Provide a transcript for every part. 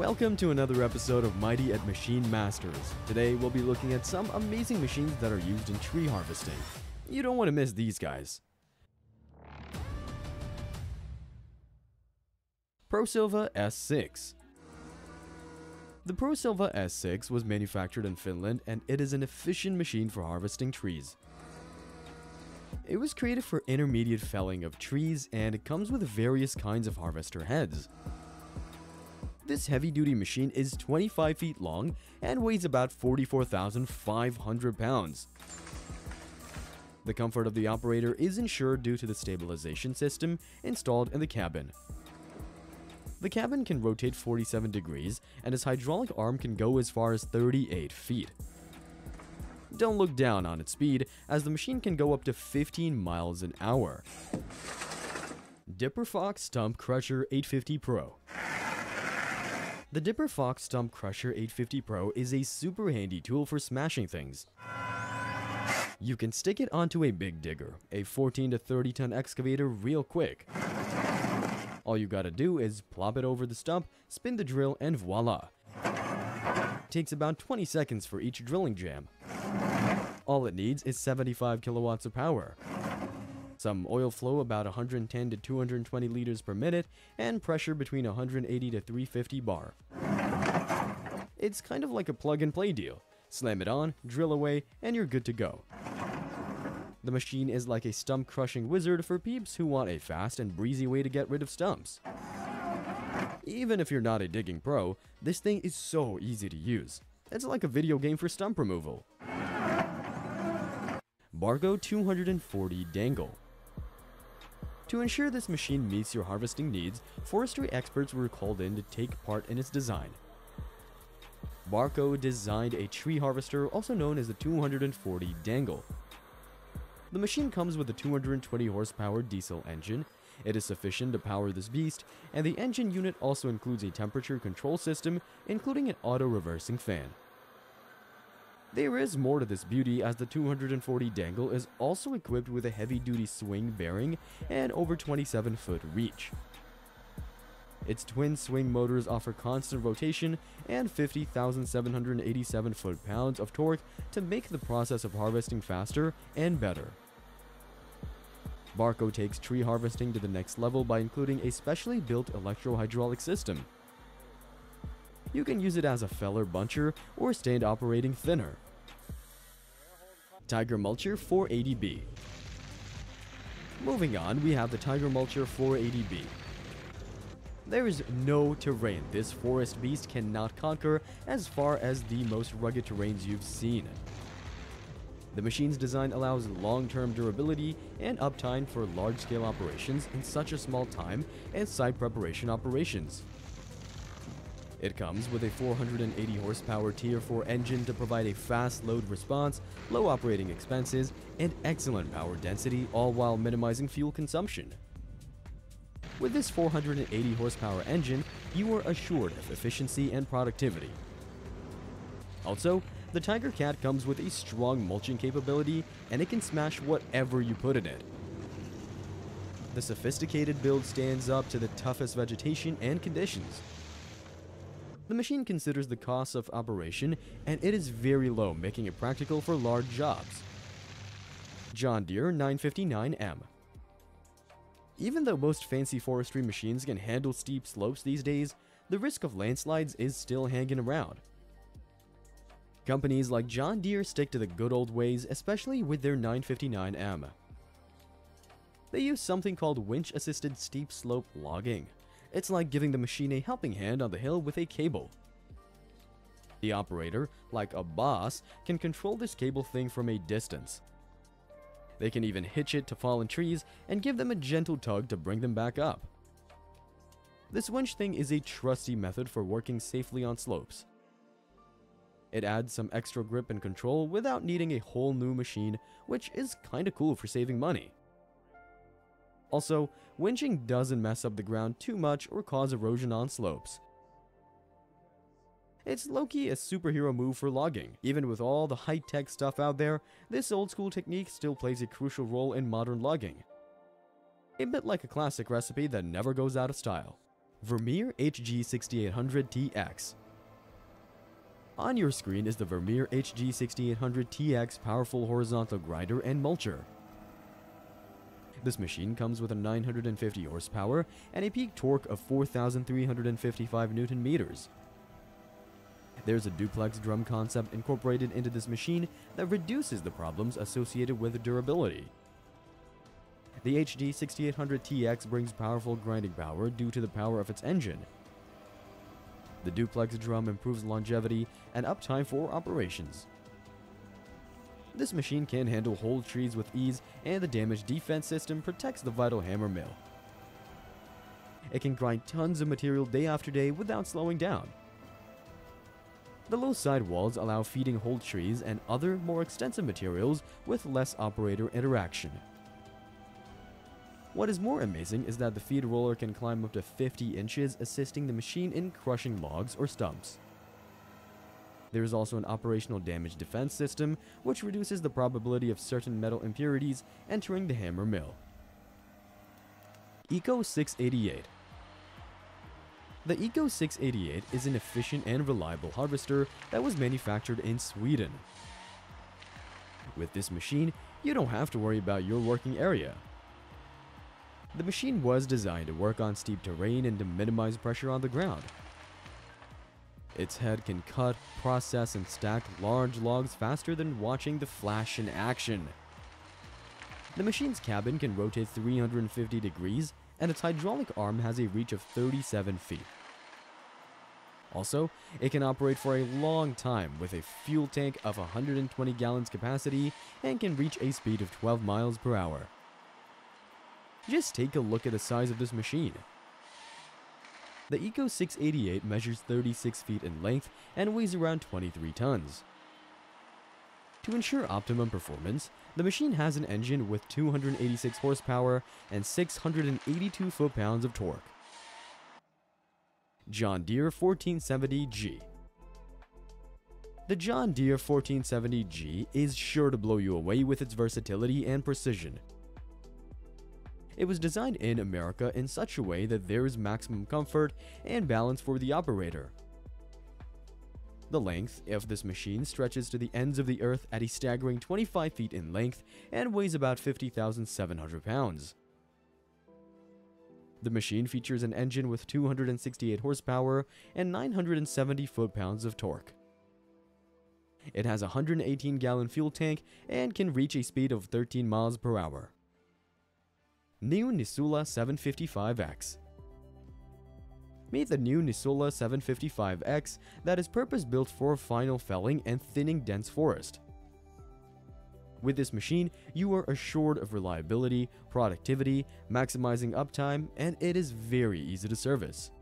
Welcome to another episode of Mighty at Machine Masters. Today we'll be looking at some amazing machines that are used in tree harvesting. You don't want to miss these guys. Pro Silva S6. The Pro Silva S6 was manufactured in Finland and it is an efficient machine for harvesting trees. It was created for intermediate felling of trees and it comes with various kinds of harvester heads. This heavy-duty machine is 25 feet long and weighs about 44,500 pounds. The comfort of the operator is ensured due to the stabilization system installed in the cabin. The cabin can rotate 47 degrees and its hydraulic arm can go as far as 38 feet. Don't look down on its speed as the machine can go up to 15 miles an hour. Dipper Fox Stump Crusher 850 Pro. The Dipper Fox Stump Crusher 850 Pro is a super handy tool for smashing things. You can stick it onto a big digger, a 14 to 30 ton excavator real quick. All you gotta do is plop it over the stump, spin the drill, and voila! It takes about 20 seconds for each drilling jam. All it needs is 75 kilowatts of power, some oil flow about 110 to 220 liters per minute, and pressure between 180 to 350 bar. It's kind of like a plug-and-play deal. Slam it on, drill away, and you're good to go. The machine is like a stump crushing wizard for peeps who want a fast and breezy way to get rid of stumps. Even if you're not a digging pro, this thing is so easy to use. It's like a video game for stump removal. Barko 240 Dangle. To ensure this machine meets your harvesting needs, forestry experts were called in to take part in its design. Barko designed a tree harvester, also known as the 240 Dangle. The machine comes with a 220 horsepower diesel engine. It is sufficient to power this beast, and the engine unit also includes a temperature control system, including an auto-reversing fan. There is more to this beauty as the 240 Dangle is also equipped with a heavy-duty swing bearing and over 27-foot reach. Its twin swing motors offer constant rotation and 50,787 foot-pounds of torque to make the process of harvesting faster and better. Barko takes tree harvesting to the next level by including a specially built electro-hydraulic system. You can use it as a feller buncher or stand operating thinner. Tiger Mulcher 480B. Moving on, we have the Tiger Mulcher 480B. There is no terrain this forest beast cannot conquer as far as the most rugged terrains you've seen. The machine's design allows long-term durability and uptime for large-scale operations in such a small time and site preparation operations. It comes with a 480 horsepower Tier 4 engine to provide a fast load response, low operating expenses, and excellent power density, all while minimizing fuel consumption. With this 480 horsepower engine, you are assured of efficiency and productivity. Also, the Tigercat comes with a strong mulching capability and it can smash whatever you put in it. The sophisticated build stands up to the toughest vegetation and conditions. The machine considers the cost of operation and it is very low, making it practical for large jobs. John Deere 959M. Even though most fancy forestry machines can handle steep slopes these days, the risk of landslides is still hanging around. Companies like John Deere stick to the good old ways, especially with their 959M. They use something called winch-assisted steep slope logging. It's like giving the machine a helping hand on the hill with a cable. The operator, like a boss, can control this cable thing from a distance. They can even hitch it to fallen trees and give them a gentle tug to bring them back up. This winch thing is a trusty method for working safely on slopes. It adds some extra grip and control without needing a whole new machine, which is kinda cool for saving money. Also, winching doesn't mess up the ground too much or cause erosion on slopes. It's low-key a superhero move for logging. Even with all the high-tech stuff out there, this old-school technique still plays a crucial role in modern logging. A bit like a classic recipe that never goes out of style. Vermeer HG6800TX. On your screen is the Vermeer HG6800TX powerful horizontal grinder and mulcher. This machine comes with a 950 horsepower and a peak torque of 4,355 Newton-meters. There's a duplex drum concept incorporated into this machine that reduces the problems associated with durability. The HG6800TX brings powerful grinding power due to the power of its engine. The duplex drum improves longevity and uptime for operations. This machine can handle whole trees with ease, and the damage defense system protects the vital hammer mill. It can grind tons of material day after day without slowing down. The low side walls allow feeding whole trees and other more extensive materials with less operator interaction. What is more amazing is that the feed roller can climb up to 50 inches, assisting the machine in crushing logs or stumps. There is also an operational damage defense system, which reduces the probability of certain metal impurities entering the hammer mill. Eco 688. The Eco 688 is an efficient and reliable harvester that was manufactured in Sweden. With this machine, you don't have to worry about your working area. The machine was designed to work on steep terrain and to minimize pressure on the ground. Its head can cut, process, and stack large logs faster than watching the flash in action. The machine's cabin can rotate 350 degrees, and its hydraulic arm has a reach of 37 feet. Also, it can operate for a long time with a fuel tank of 120 gallons capacity and can reach a speed of 12 miles per hour. Just take a look at the size of this machine. The Eco 688 measures 36 feet in length and weighs around 23 tons. To ensure optimum performance, the machine has an engine with 286 horsepower and 682 foot-pounds of torque. John Deere 1470G. The John Deere 1470G is sure to blow you away with its versatility and precision. It was designed in America in such a way that there is maximum comfort and balance for the operator. The length of this machine stretches to the ends of the earth at a staggering 25 feet in length and weighs about 50,700 pounds. The machine features an engine with 268 horsepower and 970 foot-pounds of torque. It has a 118-gallon fuel tank and can reach a speed of 13 miles per hour. New Nisula 755X. Meet the new Nisula 755X that is purpose-built for final felling and thinning dense forest. With this machine, you are assured of reliability, productivity, maximizing uptime, and it is very easy to service.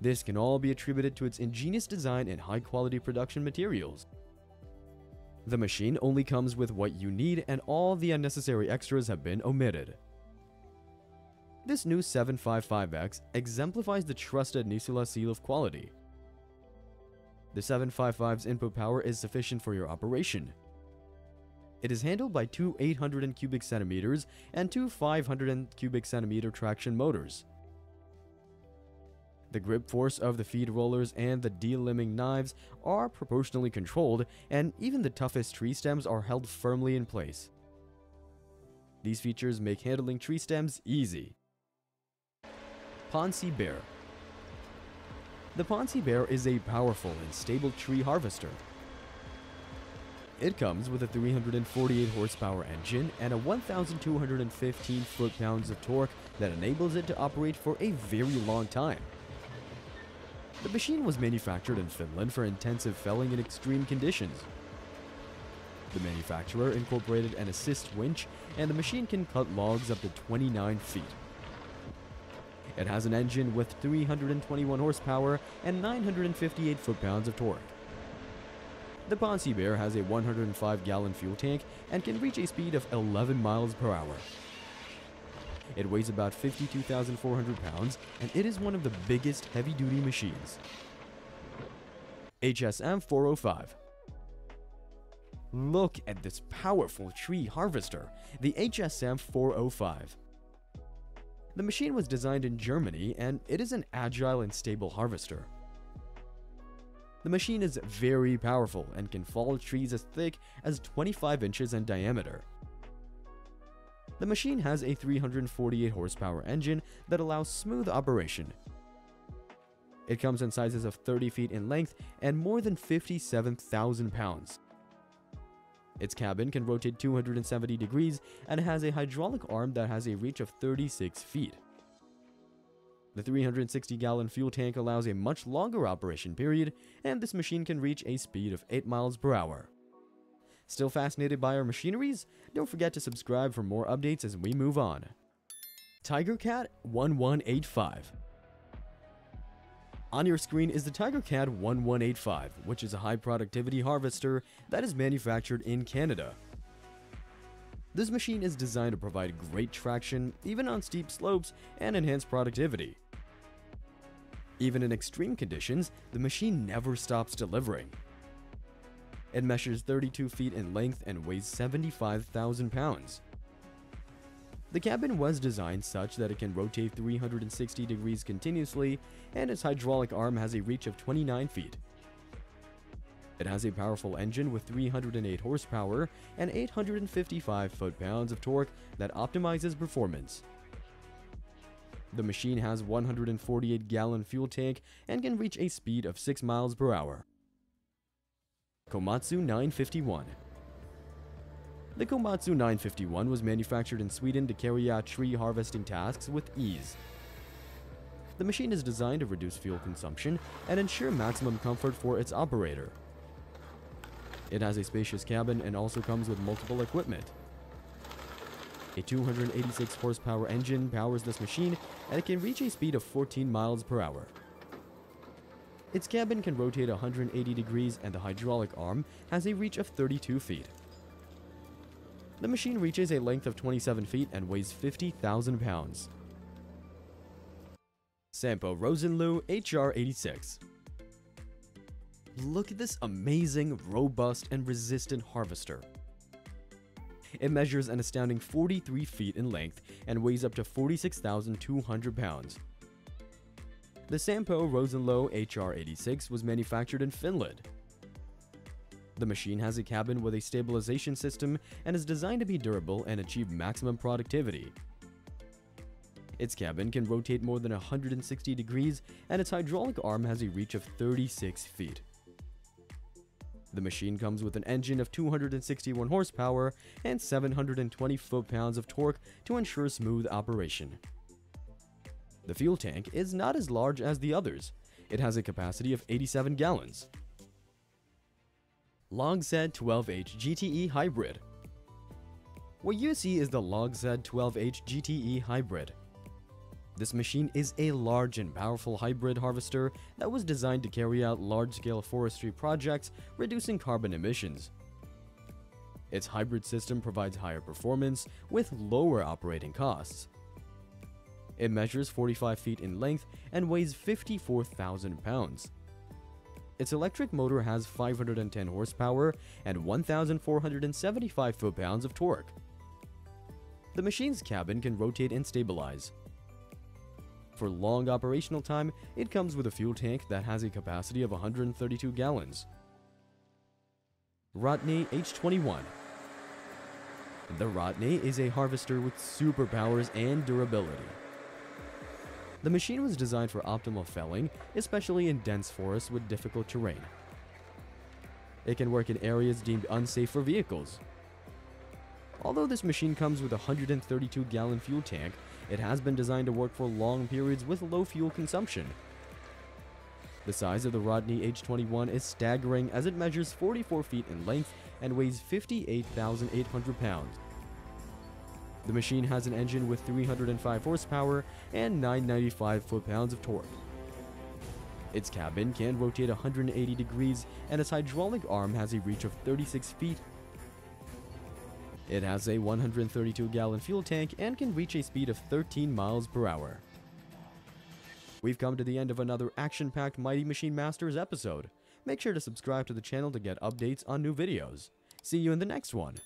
This can all be attributed to its ingenious design and high-quality production materials. The machine only comes with what you need, and all the unnecessary extras have been omitted. This new 755X exemplifies the trusted Nisula seal of quality. The 755's input power is sufficient for your operation. It is handled by two 800 cubic centimeters and two 500 cubic centimeter traction motors. The grip force of the feed rollers and the delimbing knives are proportionally controlled, and even the toughest tree stems are held firmly in place. These features make handling tree stems easy. Ponsse Bear. The Ponsse Bear is a powerful and stable tree harvester. It comes with a 348 horsepower engine and a 1,215 foot-pounds of torque that enables it to operate for a very long time. The machine was manufactured in Finland for intensive felling in extreme conditions. The manufacturer incorporated an assist winch, and the machine can cut logs up to 29 feet. It has an engine with 321 horsepower and 958 foot-pounds of torque. The Ponsse Bear has a 105-gallon fuel tank and can reach a speed of 11 miles per hour. It weighs about 52,400 pounds, and it is one of the biggest heavy-duty machines. HSM 405. Look at this powerful tree harvester, the HSM 405. The machine was designed in Germany, and it is an agile and stable harvester. The machine is very powerful and can fall trees as thick as 25 inches in diameter. The machine has a 348 horsepower engine that allows smooth operation. It comes in sizes of 30 feet in length and more than 57,000 pounds. Its cabin can rotate 270 degrees and has a hydraulic arm that has a reach of 36 feet. The 360-gallon fuel tank allows a much longer operation period, and this machine can reach a speed of 8 miles per hour. Still fascinated by our machineries? Don't forget to subscribe for more updates as we move on. Tigercat 1185. On your screen is the Tigercat 1185, which is a high-productivity harvester that is manufactured in Canada. This machine is designed to provide great traction, even on steep slopes, and enhance productivity. Even in extreme conditions, the machine never stops delivering. It measures 32 feet in length and weighs 75,000 pounds. The cabin was designed such that it can rotate 360 degrees continuously, and its hydraulic arm has a reach of 29 feet. It has a powerful engine with 308 horsepower and 855 foot-pounds of torque that optimizes performance. The machine has a 148-gallon fuel tank and can reach a speed of 6 miles per hour. Komatsu 951. The Komatsu 951 was manufactured in Sweden to carry out tree harvesting tasks with ease. The machine is designed to reduce fuel consumption and ensure maximum comfort for its operator. It has a spacious cabin and also comes with multiple equipment. A 286 horsepower engine powers this machine, and it can reach a speed of 14 miles per hour. Its cabin can rotate 180 degrees, and the hydraulic arm has a reach of 32 feet. The machine reaches a length of 27 feet and weighs 50,000 pounds. Sampo Rosenlew HR86. Look at this amazing, robust, and resistant harvester. It measures an astounding 43 feet in length and weighs up to 46,200 pounds. The Sampo Rosenlew HR86 was manufactured in Finland. The machine has a cabin with a stabilization system and is designed to be durable and achieve maximum productivity. Its cabin can rotate more than 160 degrees, and its hydraulic arm has a reach of 36 feet. The machine comes with an engine of 261 horsepower and 720 foot-pounds of torque to ensure smooth operation. The fuel tank is not as large as the others. It has a capacity of 87 gallons. Logset 12H GTE Hybrid. What you see is the Logset 12H GTE Hybrid. This machine is a large and powerful hybrid harvester that was designed to carry out large-scale forestry projects, reducing carbon emissions. Its hybrid system provides higher performance with lower operating costs. It measures 45 feet in length and weighs 54,000 pounds. Its electric motor has 510 horsepower and 1,475 foot-pounds of torque. The machine's cabin can rotate and stabilize. For long operational time, it comes with a fuel tank that has a capacity of 132 gallons. Rottne H21. The Rottne is a harvester with superpowers and durability. The machine was designed for optimal felling, especially in dense forests with difficult terrain. It can work in areas deemed unsafe for vehicles. Although this machine comes with a 132-gallon fuel tank, it has been designed to work for long periods with low fuel consumption. The size of the Rottne H21 is staggering, as it measures 44 feet in length and weighs 58,800 pounds. The machine has an engine with 305 horsepower and 995 foot-pounds of torque. Its cabin can rotate 180 degrees, and its hydraulic arm has a reach of 36 feet. It has a 132-gallon fuel tank and can reach a speed of 13 miles per hour. We've come to the end of another action-packed Mighty Machine Masters episode. Make sure to subscribe to the channel to get updates on new videos. See you in the next one!